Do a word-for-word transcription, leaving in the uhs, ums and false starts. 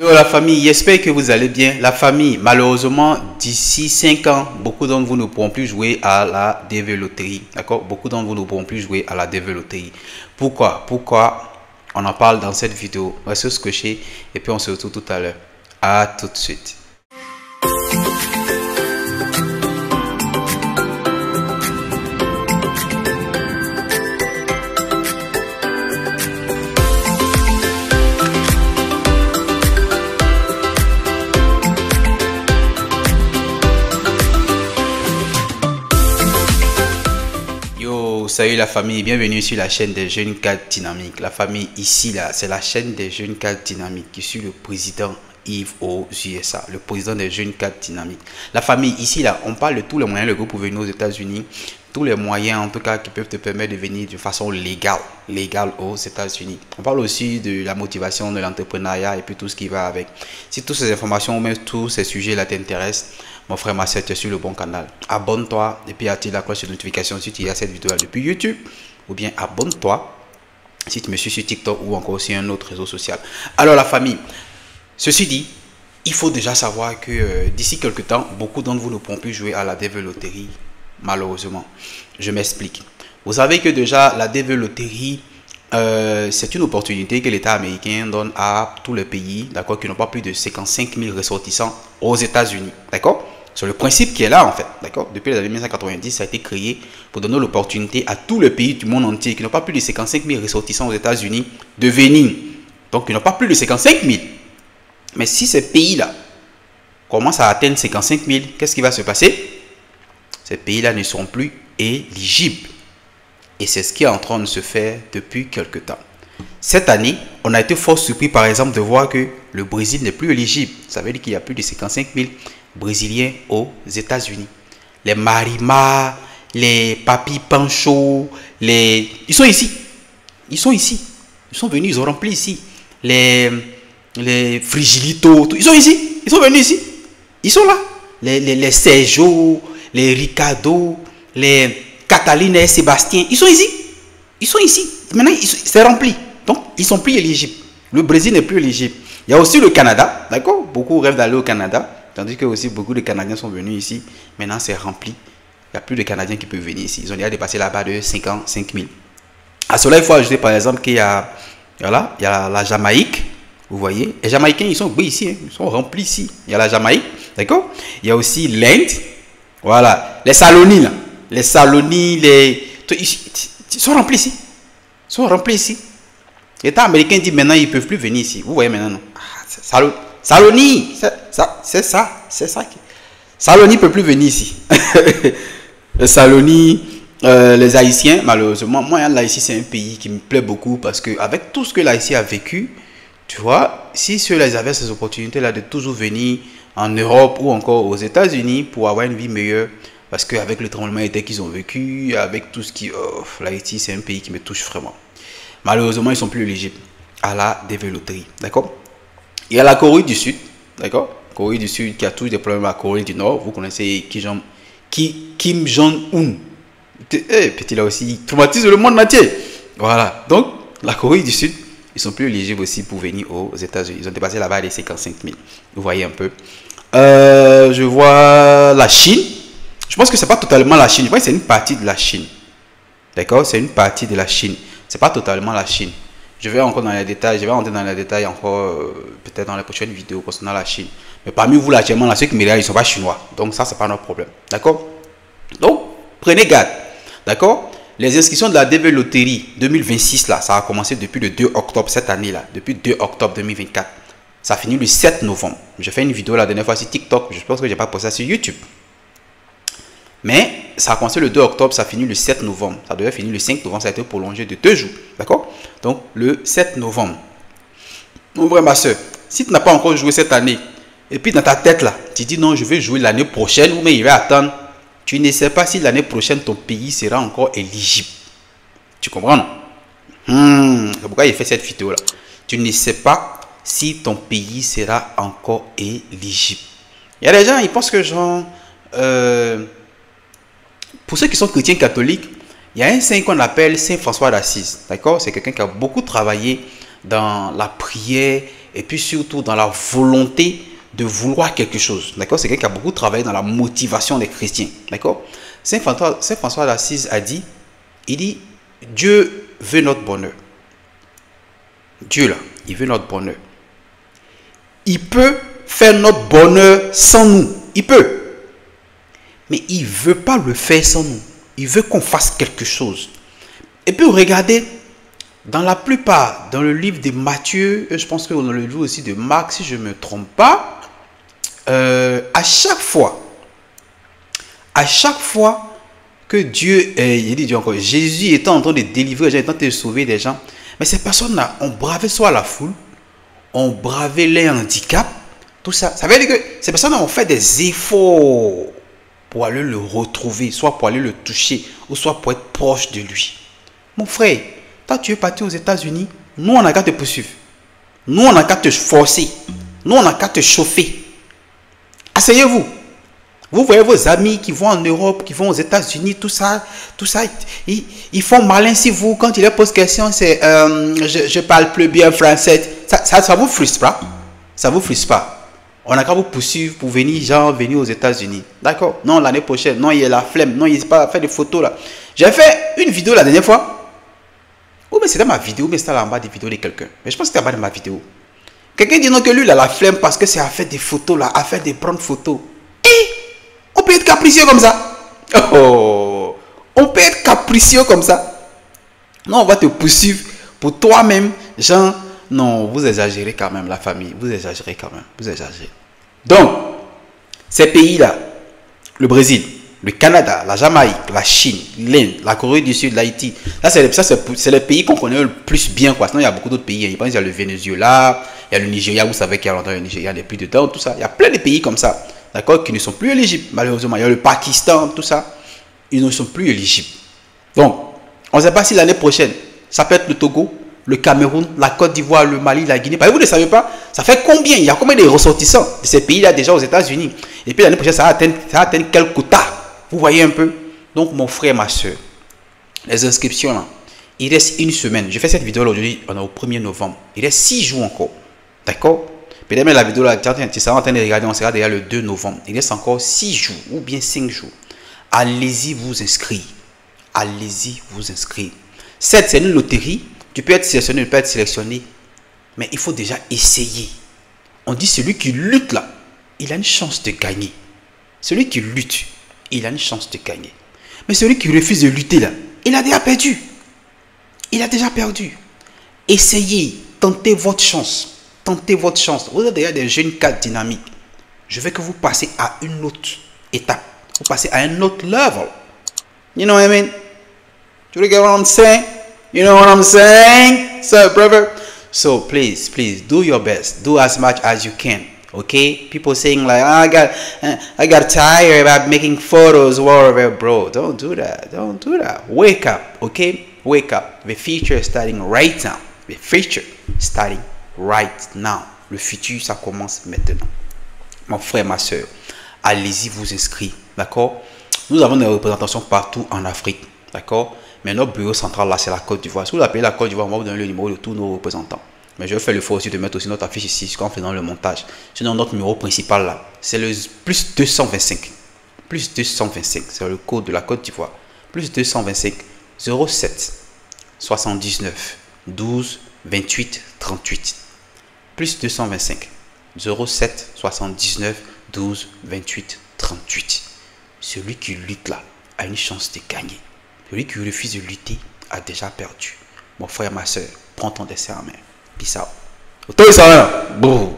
La famille, j'espère que vous allez bien. La famille, malheureusement, d'ici cinq ans, beaucoup d'entre vous ne pourront plus jouer à la D V Lottery. D'accord? Beaucoup d'entre vous ne pourront plus jouer à la D V Lottery. Pourquoi? Pourquoi? On en parle dans cette vidéo. On va se scotcher et puis on se retrouve tout à l'heure. À tout de suite. Salut la famille, bienvenue sur la chaîne des jeunes cadres dynamiques. La famille ici là, c'est la chaîne des jeunes cadres dynamiques. Je suis le président Yves aux U S A, le président des jeunes cadres dynamiques. La famille ici là, on parle de tous les moyens légaux pour venir aux États-Unis, tous les moyens en tout cas qui peuvent te permettre de venir de façon légale, légale aux États-Unis. On parle aussi de la motivation, de l'entrepreneuriat et puis tout ce qui va avec. Si toutes ces informations, même tous ces sujets là t'intéressent, mon frère Massette, tu es sur le bon canal. Abonne-toi et puis active la cloche de notification si tu as cette vidéo là depuis YouTube. Ou bien abonne-toi si tu me suis sur TikTok ou encore sur un autre réseau social. Alors la famille, ceci dit, il faut déjà savoir que euh, d'ici quelques temps, beaucoup d'entre vous ne pourront plus jouer à la D V Lottery. Malheureusement, je m'explique. Vous savez que déjà la D V Lottery, Euh, c'est une opportunité que l'État américain donne à tous les pays, d'accord, qui n'ont pas plus de cinquante-cinq mille ressortissants aux États-Unis, d'accord? C'est le principe qui est là en fait, d'accord? Depuis les années mille neuf cent quatre-vingt-dix, ça a été créé pour donner l'opportunité à tous les pays du monde entier qui n'ont pas plus de cinquante-cinq mille ressortissants aux États-Unis de venir. Donc, ils n'ont pas plus de cinquante-cinq mille. Mais si ces pays-là commencent à atteindre cinquante-cinq mille, qu'est-ce qui va se passer? Ces pays-là ne seront plus éligibles. Et c'est ce qui est en train de se faire depuis quelque temps. Cette année, on a été fort surpris par exemple de voir que le Brésil n'est plus éligible. Ça veut dire qu'il y a plus de cinquante-cinq mille Brésiliens aux États-Unis. Les Marima, les Papi Pancho, les... ils sont ici. Ils sont ici. Ils sont venus, ils ont rempli ici. Les, les Frigilito, tout. Ils sont ici. Ils sont venus ici. Ils sont là. Les, les, les Sergio, les Ricardo, les... Cataline et Sébastien, ils sont ici. Ils sont ici. Maintenant, c'est rempli. Donc, ils sont plus éligibles. Le Brésil n'est plus éligible. Il y a aussi le Canada, d'accord? Beaucoup rêvent d'aller au Canada, tandis que aussi beaucoup de Canadiens sont venus ici. Maintenant, c'est rempli. Il n'y a plus de Canadiens qui peuvent venir ici. Ils ont déjà dépassé la barre de cinquante-cinq mille. À cela, il faut ajouter par exemple qu'il y a, voilà, il y a la Jamaïque. Vous voyez? Les Jamaïcains, ils sont ici. Hein? Ils sont remplis ici. Il y a la Jamaïque, d'accord? Il y a aussi l'Inde. Voilà. Les Salonies, là. Les Salonies, les... ils sont remplis ici. Ils sont remplis ici. L'État américain dit maintenant, ils ne peuvent plus venir ici. Vous voyez maintenant, non. Ah, Salonies, c'est ça. C'est ça. Salonies ne peut plus venir ici. Les Salonies, euh, les Haïtiens, malheureusement. Moi, l'Haïti, c'est un pays qui me plaît beaucoup parce qu'avec tout ce que l'Haïti a vécu, tu vois, si ceux-là avaient ces opportunités-là de toujours venir en Europe ou encore aux États-Unis pour avoir une vie meilleure, parce qu'avec le tremblement de terre qu'ils ont vécu, avec tout ce qui... Oh, l'Haïti, c'est un pays qui me touche vraiment. Malheureusement, ils ne sont plus éligibles à la D V Lottery. D'accord? Il y a la Corée du Sud. D'accord? Corée du Sud qui a toujours des problèmes à la Corée du Nord. Vous connaissez Kim Jong-un. Eh, petit là aussi, il traumatise le monde entier. Voilà. Donc, la Corée du Sud, ils ne sont plus éligibles aussi pour venir aux États-Unis. Ils ont dépassé la barre des cinquante-cinq mille. Vous voyez un peu. Euh, je vois la Chine. Je pense que ce n'est pas totalement la Chine. Je pense que c'est une partie de la Chine. D'accord? C'est une partie de la Chine. Ce n'est pas totalement la Chine. Je vais encore dans les détails. Je vais entrer dans les détails encore euh, peut-être dans les prochaines vidéos concernant la Chine. Mais parmi vous, là, actuellement, là, ceux qui me regardent, ils ne sont pas chinois. Donc, ça, ce n'est pas notre problème. D'accord? Donc, prenez garde. D'accord? Les inscriptions de la D V Lottery deux mille vingt-six, là, ça a commencé depuis le deux octobre cette année, là. Depuis deux octobre deux mille vingt-quatre. Ça finit le sept novembre. J'ai fait une vidéo la dernière fois sur TikTok. Je pense que je n'ai pas posté ça sur YouTube. Mais ça a commencé le deux octobre, ça finit le sept novembre. Ça devait finir le cinq novembre, ça a été prolongé de deux jours. D'accord? Donc, le sept novembre. Mon vrai, ma soeur, si tu n'as pas encore joué cette année, et puis dans ta tête là, tu dis non, je vais jouer l'année prochaine, ou mais il va attendre. Tu ne sais pas si l'année prochaine, ton pays sera encore éligible. Tu comprends, non? Hmm, c'est pourquoi il fait cette vidéo là. Tu ne sais pas si ton pays sera encore éligible. Il y a des gens, ils pensent que genre... Euh, pour ceux qui sont chrétiens catholiques, il y a un saint qu'on appelle Saint François d'Assise. D'accord? C'est quelqu'un qui a beaucoup travaillé dans la prière et puis surtout dans la volonté de vouloir quelque chose. D'accord? C'est quelqu'un qui a beaucoup travaillé dans la motivation des chrétiens. D'accord? Saint François, Saint François d'Assise a dit, il dit, Dieu veut notre bonheur. Dieu là, il veut notre bonheur. Il peut faire notre bonheur sans nous. Il peut. Mais il ne veut pas le faire sans nous. Il veut qu'on fasse quelque chose. Et puis regardez, dans la plupart, dans le livre de Matthieu, je pense que dans le livre aussi de Marc, si je ne me trompe pas, euh, à chaque fois, à chaque fois que Dieu, euh, il dit Dieu encore, Jésus était en train de délivrer, il était en train de sauver des gens, mais ces personnes-là ont bravé soit la foule, ont bravé les handicaps, tout ça. Ça veut dire que ces personnes ont fait des efforts pour aller le retrouver, soit pour aller le toucher, ou soit pour être proche de lui. Mon frère, toi tu es parti aux États-Unis, nous on n'a qu'à te poursuivre. Nous on n'a qu'à te forcer. Nous on n'a qu'à te chauffer. Asseyez-vous. Vous voyez vos amis qui vont en Europe, qui vont aux États-Unis, tout ça, tout ça, ils, ils font malin si vous, quand ils leur posent question, c'est euh, je, je parle plus bien français. Ça, ça, ça vous frustre pas? Ça vous frustre pas? On a qu'à vous poursuivre pour venir, genre, venir aux États-Unis. D'accord? Non, l'année prochaine. Non, il y a la flemme. Non, il n'hésite pas à faire des photos là. J'ai fait une vidéo la dernière fois. Ou oh, mais c'était ma vidéo, mais c'était en bas des vidéos de quelqu'un. Mais je pense que c'était en bas de ma vidéo. Quelqu'un dit non que lui, il a la flemme parce que c'est à faire des photos là, à faire des prendre photos. Et on peut être capricieux comme ça. Oh, on peut être capricieux comme ça. Non, on va te poursuivre pour toi-même, genre. Non, vous exagérez quand même, la famille. Vous exagérez quand même. Vous exagérez. Donc, ces pays-là, le Brésil, le Canada, la Jamaïque, la Chine, l'Inde, la Corée du Sud, l'Haïti. Là, c'est les pays qu'on connaît le plus bien, quoi. Sinon, il y a beaucoup d'autres pays. Il y a le Venezuela, il y a le Nigeria. Vous savez qu'il y a longtemps le Nigeria, il n'y a plus dedans, tout ça. Il y a plein de pays comme ça, d'accord, qui ne sont plus éligibles, malheureusement. Il y a le Pakistan, tout ça. Ils ne sont plus éligibles. Donc, on ne sait pas si l'année prochaine, ça peut être le Togo, le Cameroun, la Côte d'Ivoire, le Mali, la Guinée. Bah, vous ne savez pas, ça fait combien? Il y a combien de ressortissants de ces pays-là déjà aux États-Unis? Et puis l'année prochaine, ça atteint, ça atteint quel quota? Vous voyez un peu? Donc, mon frère, ma soeur, les inscriptions, là, il reste une semaine. Je fais cette vidéo aujourd'hui, on est au premier novembre. Il reste six jours encore. D'accord? Peut-être même la vidéo, là, tu es en train de regarder, on sera déjà le deux novembre. Il reste encore six jours ou bien cinq jours. Allez-y vous inscrire. Allez-y vous inscrire. Cette, c'est une loterie. Tu peux être sélectionné, tu peux être sélectionné. Mais il faut déjà essayer. On dit celui qui lutte là, il a une chance de gagner. Celui qui lutte, il a une chance de gagner. Mais celui qui refuse de lutter là, il a déjà perdu. Il a déjà perdu. Essayez, tentez votre chance. Tentez votre chance. Vous avez déjà des jeunes cadres dynamiques. Je veux que vous passez à une autre étape. Vous passez à un autre level. You know what I mean? Do you get what I'm saying? You know what I'm saying, sir, brother? So please, please do your best. Do as much as you can. Okay? People saying like, oh, I got, I got tired about making photos, whatever, bro. Don't do that. Don't do that. Wake up, okay? Wake up. The future is starting right now. The future is starting right now. Le futur, ça commence maintenant. Mon frère, ma soeur, allez-y, vous inscrivez, d'accord? Nous avons des représentations partout en Afrique, d'accord? Mais notre bureau central, là, c'est la Côte d'Ivoire. Si vous l'appelez la Côte d'Ivoire, on va vous donner le numéro de tous nos représentants. Mais je vais faire le faux aussi de mettre aussi notre affiche ici, quand on fait dans le montage. Sinon, notre numéro principal, là, c'est le plus deux cent vingt-cinq. Plus deux cent vingt-cinq, c'est le code de la Côte d'Ivoire. Plus deux cent vingt-cinq, zéro sept soixante-dix-neuf douze vingt-huit trente-huit. Plus deux cent vingt-cinq, zéro sept soixante-dix-neuf douze vingt-huit trente-huit. Celui qui lutte, là, a une chance de gagner. Celui qui refuse de lutter a déjà perdu. Mon frère, ma soeur, prends ton destin en main. Peace out.